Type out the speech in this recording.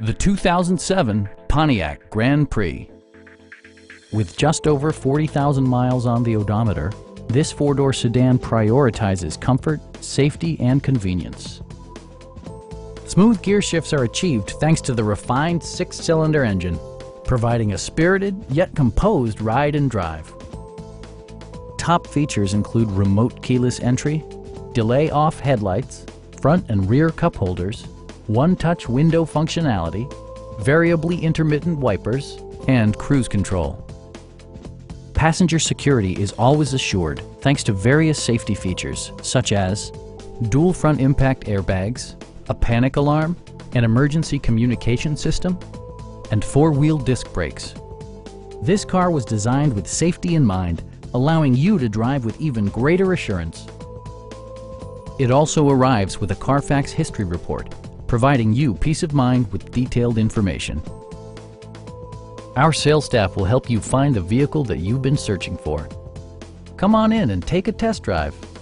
The 2007 Pontiac Grand Prix. With just over 40,000 miles on the odometer, this four-door sedan prioritizes comfort, safety, and convenience. Smooth gear shifts are achieved thanks to the refined six-cylinder engine, providing a spirited yet composed ride and drive. Top features include remote keyless entry, delay off headlights, front and rear cup holders, one-touch window functionality, variably intermittent wipers, and cruise control. Passenger security is always assured thanks to various safety features such as dual front impact airbags, a panic alarm, an emergency communication system, and four-wheel disc brakes. This car was designed with safety in mind, allowing you to drive with even greater assurance. It also arrives with a Carfax history report, providing you peace of mind with detailed information. Our sales staff will help you find the vehicle that you've been searching for. Come on in and take a test drive.